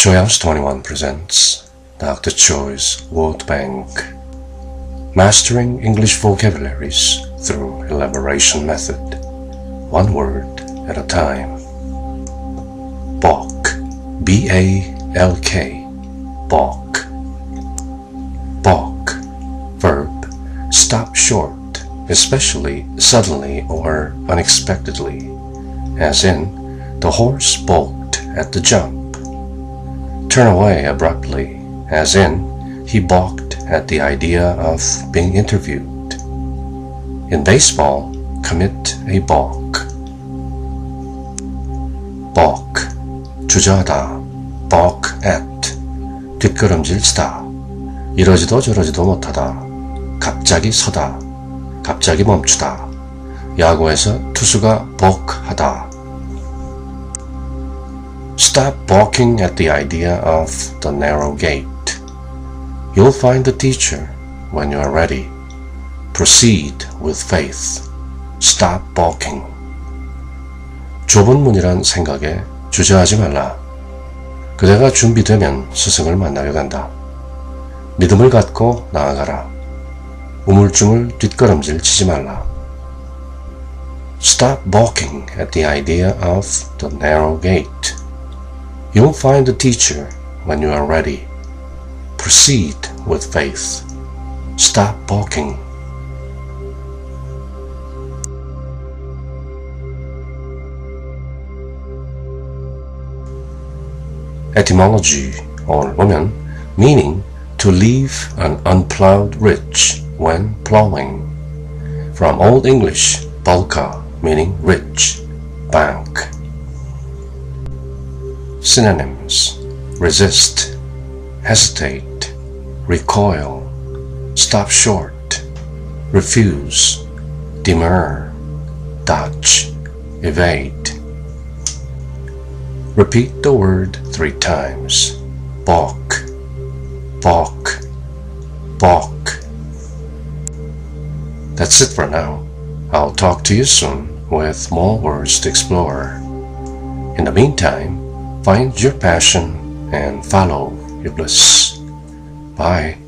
Choi's 21 presents Dr. Choi's World Bank, Mastering English Vocabularies Through Elaboration Method, one word at a time. Balk, B-A-L-K, balk. Balk, verb, stop short, especially suddenly or unexpectedly, as in, the horse balked at the jump. Turn away abruptly, as in, he balked at the idea of being interviewed. In baseball, commit a balk. Balk, 주저하다, balk at, 뒷걸음질 쓰다, 이러지도 저러지도 못하다, 갑자기 서다, 갑자기 멈추다, 야구에서 투수가 balk하다. Stop balking at the idea of the narrow gate. You'll find the teacher when you are ready. Proceed with faith. Stop balking. 좁은 문이란 생각에 주저하지 말라. 그대가 준비되면 스승을 만나게 된다. 믿음을 갖고 나아가라. 우물쭈물 뒷걸음질 치지 말라. Stop balking at the idea of the narrow gate. You'll find the teacher when you are ready. Proceed with faith. Stop balking. Etymology, or woman, meaning to leave an unplowed ridge when plowing. From Old English, balka, meaning ridge, bank. Synonyms: resist, hesitate, recoil, stop short, refuse, demur, dodge, evade. Repeat the word 3 times. Balk, balk, balk. That's it for now. I'll talk to you soon with more words to explore. In the meantime, find your passion and follow your bliss. Bye.